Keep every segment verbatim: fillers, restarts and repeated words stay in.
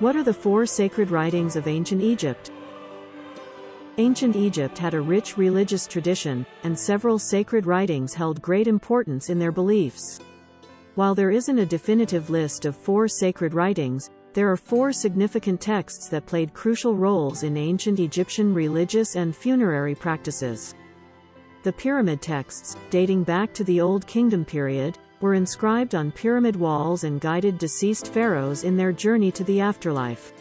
What are the four sacred writings of ancient Egypt? Ancient Egypt had a rich religious tradition, and several sacred writings held great importance in their beliefs. While there isn't a definitive list of four sacred writings, there are four significant texts that played crucial roles in ancient Egyptian religious and funerary practices. The Pyramid Texts, dating back to the Old Kingdom period, were inscribed on pyramid walls and guided deceased pharaohs in their journey to the afterlife.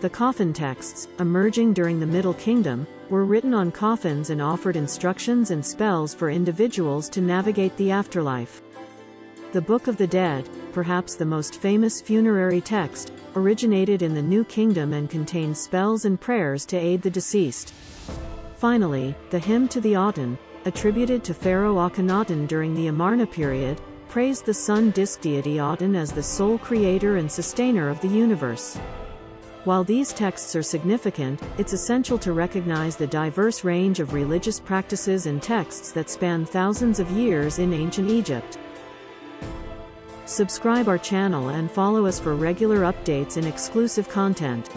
The Coffin Texts, emerging during the Middle Kingdom, were written on coffins and offered instructions and spells for individuals to navigate the afterlife. The Book of the Dead, perhaps the most famous funerary text, originated in the New Kingdom and contained spells and prayers to aid the deceased. Finally, the Hymn to the Aten, attributed to Pharaoh Akhenaten during the Amarna period, praised the sun disk deity Aten as the sole creator and sustainer of the universe. While these texts are significant, it's essential to recognize the diverse range of religious practices and texts that span thousands of years in ancient Egypt. Subscribe our channel and follow us for regular updates and exclusive content.